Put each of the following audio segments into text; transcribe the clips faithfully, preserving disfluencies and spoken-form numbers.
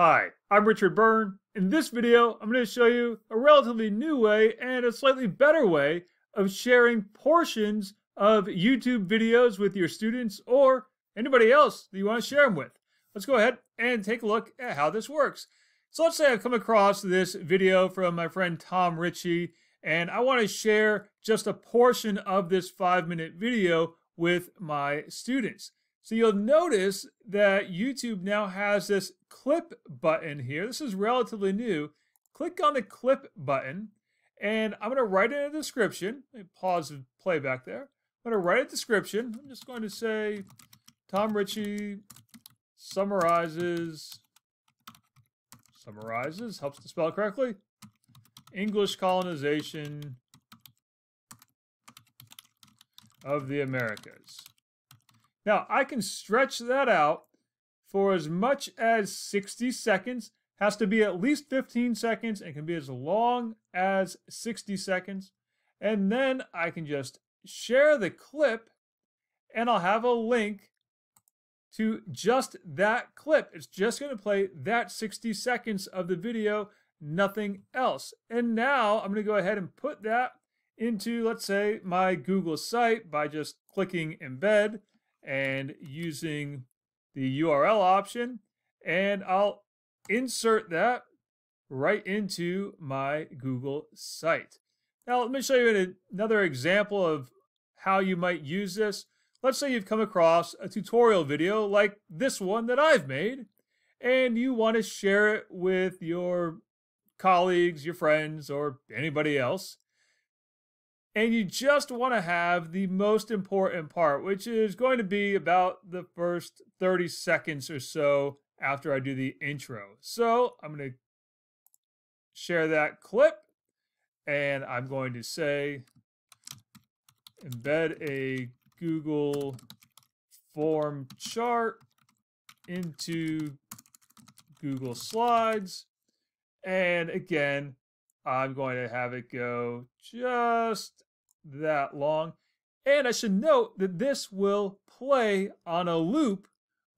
Hi, I'm Richard Byrne. In this video, I'm going to show you a relatively new way and a slightly better way of sharing portions of YouTube videos with your students or anybody else that you want to share them with. Let's go ahead and take a look at how this works. So let's say I've come across this video from my friend Tom Ritchie, and I want to share just a portion of this five-minute video with my students. So you'll notice that YouTube now has this clip button here. This is relatively new. Click on the clip button, and I'm going to write in a description. Let me pause the playback there. I'm going to write a description. I'm just going to say, Tom Ritchie summarizes, summarizes, helps to spell correctly, English colonization of the Americas. Now, I can stretch that out for as much as sixty seconds. Has to be at least fifteen seconds and can be as long as sixty seconds. And then I can just share the clip and I'll have a link to just that clip. It's just going to play that sixty seconds of the video, nothing else. And now I'm going to go ahead and put that into, let's say, my Google site by just clicking embed and using the U R L option, and I'll insert that right into my Google site. Now, let me show you another example of how you might use this. Let's say you've come across a tutorial video like this one that I've made, and you want to share it with your colleagues, your friends, or anybody else. And you just want to have the most important part, which is going to be about the first thirty seconds or so after I do the intro. So I'm going to share that clip, and I'm going to say, embed a Google form chart into Google Slides. And again, I'm going to have it go just that long. And I should note that this will play on a loop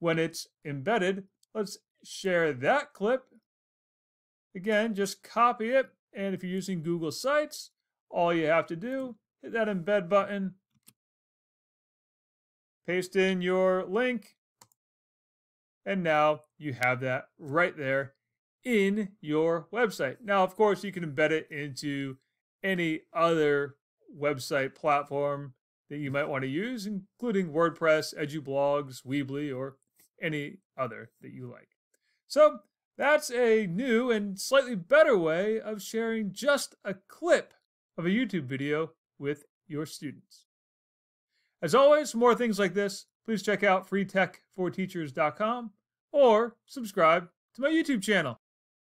when it's embedded. Let's share that clip. Again, just copy it. And if you're using Google Sites, all you have to do, hit that embed button, paste in your link, and now you have that right there in your website. Now, of course, you can embed it into any other website platform that you might want to use, including WordPress, edublogs, Weebly, or any other that you like. So that's a new and slightly better way of sharing just a clip of a YouTube video with your students. As always, for more things like this, please check out free tech for teachers dot com or subscribe to my YouTube channel.